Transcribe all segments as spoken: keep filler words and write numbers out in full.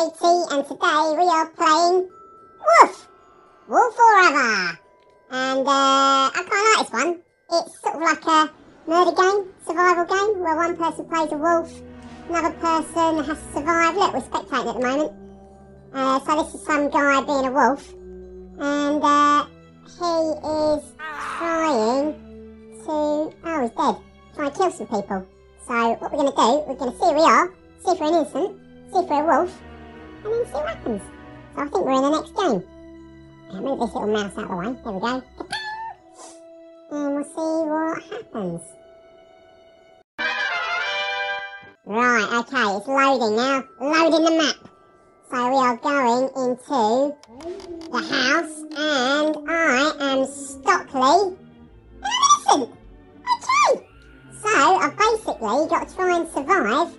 J T, and today we are playing Wolf! Wolf Forever! And uh, I quite like this one. It's sort of like a murder game, survival game, where one person plays a wolf, another person has to survive. Look, we're spectating at the moment. Uh, so this is some guy being a wolf. And uh, he is trying to... Oh, he's dead. Trying to kill some people. So what we're going to do, we're going to see who we are, see if we're an innocent, see if we're a wolf, and then see what happens. So I think we're in the next game. Now move this little mouse out of the way. There we go. And we'll see what happens. Right, okay, it's loading now. Loading the map. So we are going into the house, and I am Stockley. Innocent! Okay! So I've basically got to try and survive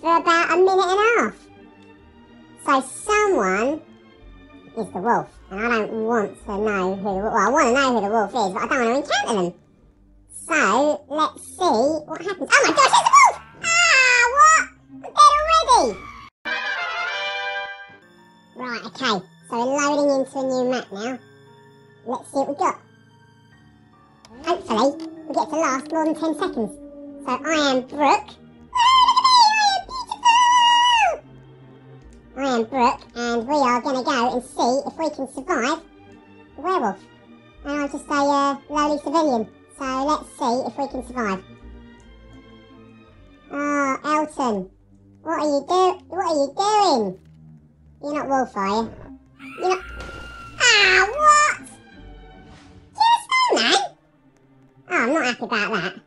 for about a minute and a half. So someone is the wolf, and I don't want to know who the wolf, well, I want to know who the wolf is, but I don't want to encounter them. So let's see what happens. Oh my gosh, it's the wolf! Ah, what? I'm dead already! Right, okay, so we're loading into a new map now. Let's see what we got. Hopefully, we get to last more than ten seconds. So I am Brooke. I am Brooke, and we are going to go and see if we can survive the werewolf. And I'm just a uh, lowly civilian, so let's see if we can survive. Oh, Elton, what are you do? What are you doing? You're not wolf, are you? You're not... Ah, what? You're a snowman? Oh, I'm not happy about that.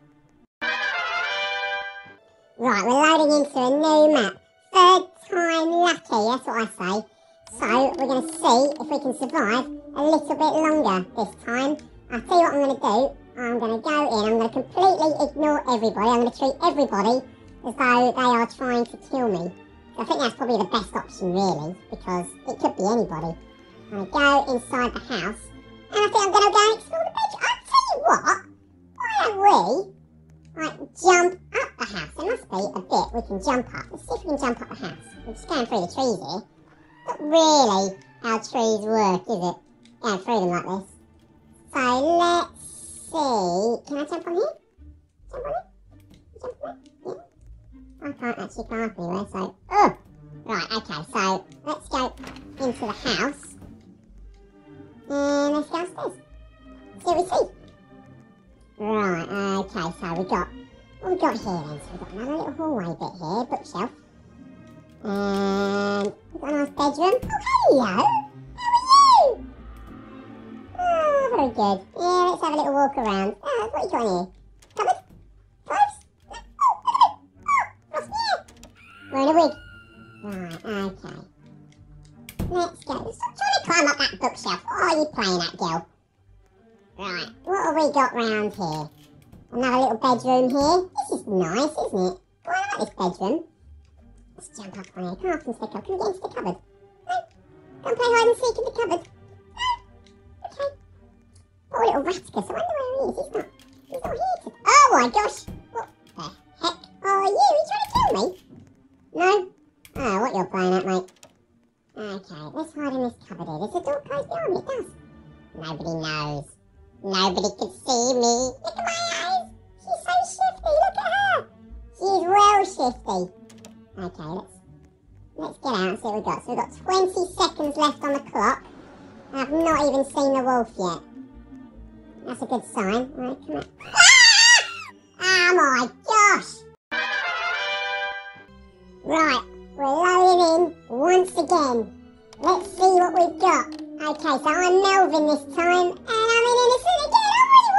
Right, we're loading into a new map. Third time lucky, that's what I say. So, we're going to see if we can survive a little bit longer this time. I'll tell you what I'm going to do. I'm going to go in, I'm going to completely ignore everybody. I'm going to treat everybody as though they are trying to kill me. I think that's probably the best option, really, because it could be anybody. I'm going to go inside the house, and I think I'm going to go and explore the bedroom. I'll tell you what, why don't we like, jump up the house? There must be a bit we can jump up. Let's see if we can jump up the house. We're just going through the trees here. Not really how trees work, is it? Going through them like this. So let's see. Can I jump on here? Jump on here? Jump on there? Yeah. I can't actually go up anywhere, so... Oh! Right, okay, so let's go into the house. And let's go upstairs. See what we see. Right, okay, so we got... What we got here then? So we got another little hallway bit here, bookshelf. And we've got a nice bedroom. Oh, hello! How are you? Oh, very good. Yeah, let's have a little walk around. Oh, what have you got in here? We're in a wig. Right, okay. Let's go. Stop trying to climb up that bookshelf. What are you playing at, girl? Right, what have we got round here? Another little bedroom here. This is nice, isn't it? Boy, I like this bedroom. Let's jump up on here. Come up into the cupboard. Can we get into the cupboard? No. Go and play hide and seek in the cupboard. No. Okay. Poor little Ratticus. I wonder where he is. He's not, he's not here to... Oh my gosh. What the heck are you? Are you trying to kill me? No? Oh, what you're playing at, mate. Okay, let's hide in this cupboard here. There's a door closed behind me, it does. Nobody knows. Nobody could see me. Look at my eyes! She's so shifty, look at her! She's real shifty. Okay, let's let's get out and see what we've got. So we've got twenty seconds left on the clock. And I've not even seen the wolf yet. That's a good sign. Right, come on. Ah! Oh my gosh! Right, we're loading in once again. Let's see what we've got. Okay, so I'm Melvin this time, and I'm an innocent again.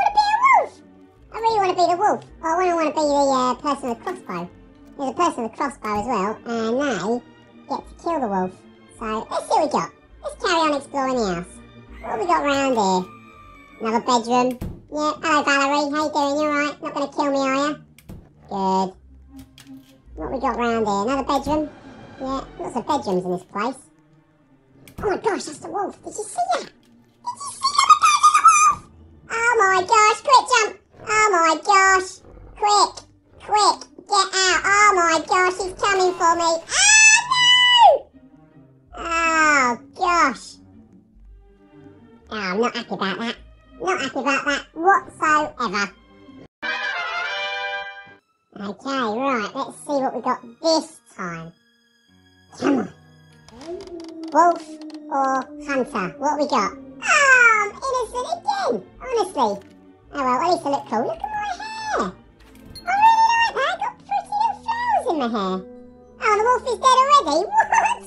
I really want to be a wolf. I really want to be the wolf. Well, I want to be the uh, person with the crossbow. There's a person with a crossbow as well, and they get to kill the wolf. So let's see what we got. Let's carry on exploring the house. What have we got round here? Another bedroom. Yeah, hello Valerie. How you doing? You alright? Not going to kill me, are you? Good. What we got round here? Another bedroom? Yeah, lots of bedrooms in this place. Oh my gosh, that's the wolf. Did you see that? Did you see that? The wolf! Oh my gosh, quick jump! Oh my gosh! Quick! Quick! Get out! Oh my gosh, he's coming for me! Ah, no! happy about that. Not happy about that whatsoever. Okay, right, let's see what we got this time. Come on. Wolf or hunter? What have we got? Oh, I'm innocent again, honestly. Oh well, at least I look cool. Look at my hair. I really like that. I've got pretty little flowers in my hair. Oh, the wolf is dead already? What?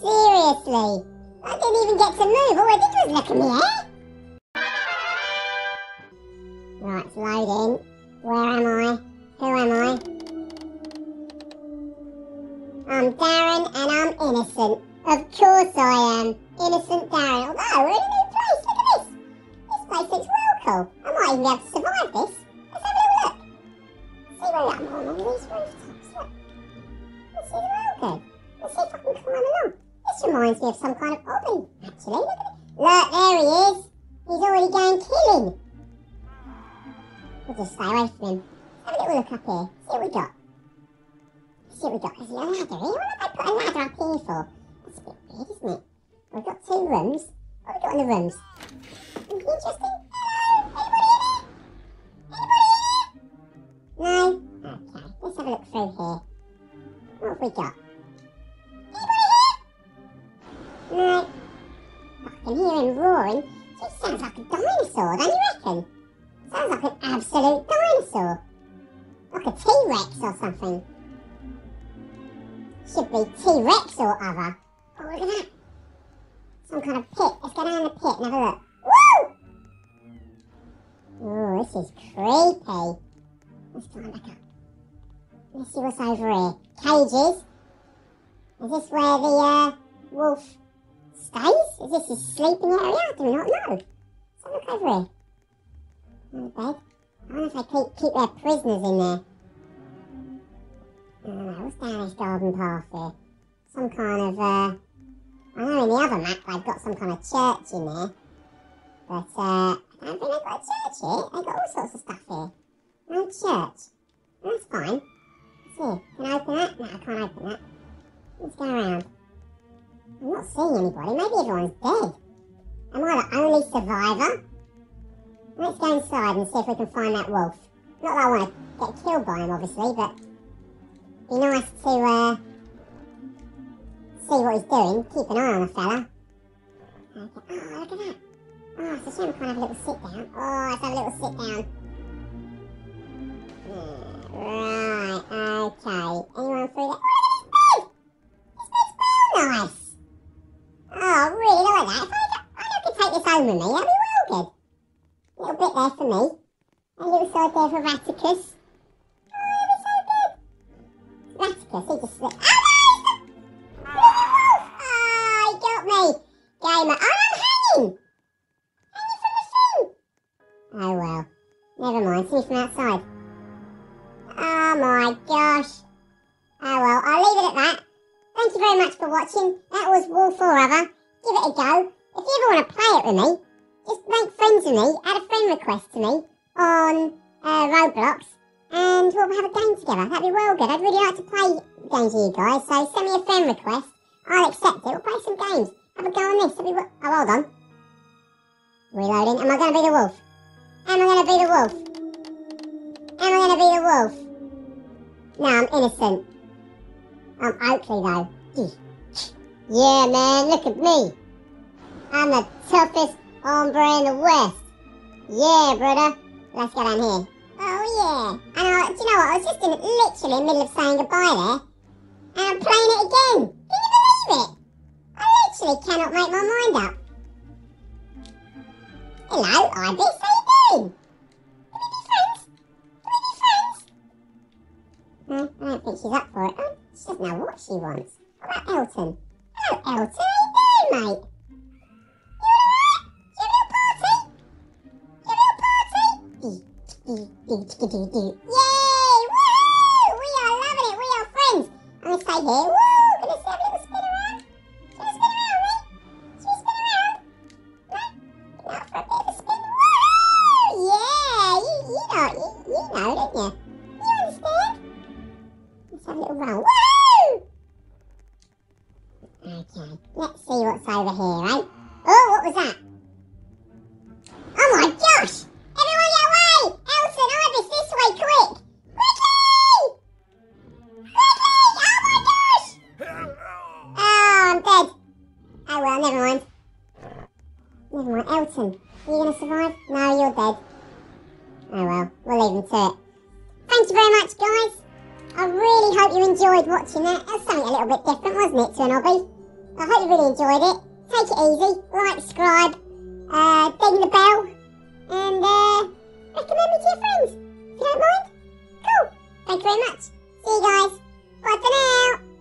Seriously. I didn't even get to move. All I did was look at my hair. Right, it's loading. Where am I? Who am I? I'm Darren and I'm innocent. Of course I am. Innocent Darren. Although, we're in a new place. Look at this. This place looks real cool. I might even be able to survive this. Let's have a little look. See where I'm on all these rooftops. Look. This is real good. Let's see if I can climb along. This reminds me of some kind of hobby, actually. Look at it. Look, there he is. He's already going killing. We'll just stay away from him. Have a little look up here. See what we got. See what we got. There's a ladder here. Why don't they put a ladder up here for? That's a bit weird, isn't it? We've got two rooms. What have we got in the rooms? Anything interesting? Hello? Anybody in here? Anybody in here? No? Okay. Let's have a look through here. What have we got? Anybody here? No. I can hear him roaring. He sounds like a dinosaur, don't you reckon? Sounds like an absolute dinosaur. Like a T-Rex or something. Should be T-Rex or other. Oh, look at that. Some kind of pit. Let's go down the pit and have a look. Woo! Oh, this is creepy. Let's climb back up. Let's see what's over here. Cages. Is this where the uh, wolf stays? Is this his sleeping area? I do not know. Let's have a look over here. Bed. I wonder if they keep, keep their prisoners in there. I don't know, what's down this garden path here? Some kind of, uh... I know in the other map they've got some kind of church in there. But, uh, I don't think they've got a church here. They've got all sorts of stuff here. No church. Well, that's fine. Let's see. Can I open that? No, I can't open that. Let's go around. I'm not seeing anybody. Maybe everyone's dead. Am I the only survivor? Let's go inside and see if we can find that wolf. Not that I want to get killed by him, obviously, but it'd be nice to uh, see what he's doing. Keep an eye on the fella. Okay. Oh, look at that. Oh, it's a shame we can't have a little sit down. Oh, let's have a little sit down. Yeah, right, okay. Anyone through there? Oh, look at his bed! His bed's real nice. Oh, I really like that. If I, I could take this home with me, that'd be real good. A little bit there for me. A little side there for Ratticus. Oh, that'd be so good. Ratticus, he just slipped. Oh, no! Oh, he got me. Gamer. Oh, I'm hanging. Hanging from the thing. Oh, well. Never mind. See me from outside. Oh, my gosh. Oh, well. I'll leave it at that. Thank you very much for watching. That was Wolf or Other. Give it a go. If you ever want to play it with me, just make friends with me, add a friend request to me on uh, Roblox, and we'll have a game together. That'd be well good. I'd really like to play games with you guys, so send me a friend request. I'll accept it. We'll play some games. Have a go on this. That'd be oh, hold on. Reloading. Am I going to be the wolf? Am I going to be the wolf? Am I going to be the wolf? No, I'm innocent. I'm Oakley, though. Yeah, man, look at me. I'm the toughest hombre in the West. Yeah, brother. Let's go down here. Oh, yeah. And I, do you know what? I was just in, literally in the middle of saying goodbye there. And I'm playing it again. Can you believe it? I literally cannot make my mind up. Hello, Ibis. How you doing? Can we be friends? Can we be friends? No, I don't think she's up for it. Oh, she doesn't know what she wants. What about Elton? Hello, Elton. How you doing, mate? Yay! Woohoo! We are loving it! We are friends! I'm gonna stay here. Woo! Gonna have a little spin around. Should we spin around, me? Should we spin around? No? Not for a bit of a spin. Woo! Yeah! You, you know, you, you know, don't you? You understand? Let's have a little roll. Woo! Okay, let's see what's over here, right? Oh, what was that? him. Are you gonna survive? No, you're dead. Oh well, we'll leave him to it. Thank you very much, guys. I really hope you enjoyed watching that. That was something a little bit different, wasn't it, to an hobby? I hope you really enjoyed it. Take it easy. Like, subscribe, uh, ding the bell, and uh, recommend me to your friends, if you don't mind. Cool. Thank you very much. See you guys. Bye for now.